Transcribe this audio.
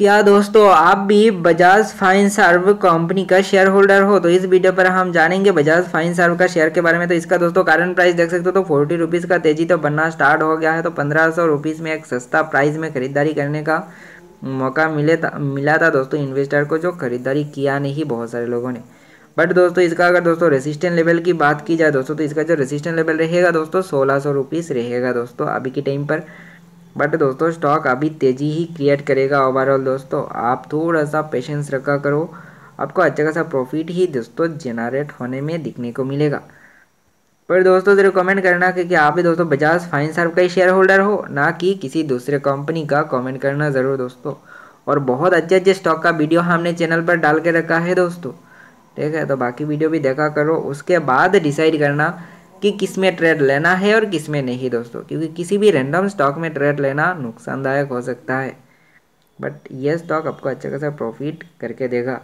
क्या दोस्तों आप भी बजाज फिनसर्व कंपनी का शेयर होल्डर हो? तो इस वीडियो पर हम जानेंगे बजाज फिनसर्व का शेयर के बारे में। तो इसका दोस्तों करंट प्राइस देख सकते हो तो 40 रुपीज़ का तेजी तो बनना स्टार्ट हो गया है। तो 1500 रुपीज़ में एक सस्ता प्राइस में खरीदारी करने का मौका मिला था दोस्तों इन्वेस्टर को, जो खरीदारी किया नहीं बहुत सारे लोगों ने। बट दोस्तों इसका अगर दोस्तों रेसिस्टेंट लेवल की बात की जाए दोस्तों, तो इसका जो रेसिस्टेंट लेवल रहेगा दोस्तों 1600 रुपीज़ रहेगा दोस्तों अभी के टाइम पर। बट दोस्तों स्टॉक अभी तेज़ी ही क्रिएट करेगा ओवरऑल। दोस्तों आप थोड़ा सा पेशेंस रखा करो, आपको अच्छा खासा प्रॉफिट ही दोस्तों जनरेट होने में दिखने को मिलेगा। पर दोस्तों जरूर कमेंट करना कि आप भी दोस्तों बजाज फिनसर्व का ही शेयर होल्डर हो, ना कि किसी दूसरे कंपनी का। कमेंट करना ज़रूर दोस्तों। और बहुत अच्छे स्टॉक का वीडियो हमने चैनल पर डाल के रखा है दोस्तों, ठीक है? तो बाकी वीडियो भी देखा करो, उसके बाद डिसाइड करना कि किस में ट्रेड लेना है और किस में नहीं दोस्तों, क्योंकि किसी भी रैंडम स्टॉक में ट्रेड लेना नुकसानदायक हो सकता है। बट यह स्टॉक आपको अच्छा खासा प्रॉफिट करके देगा।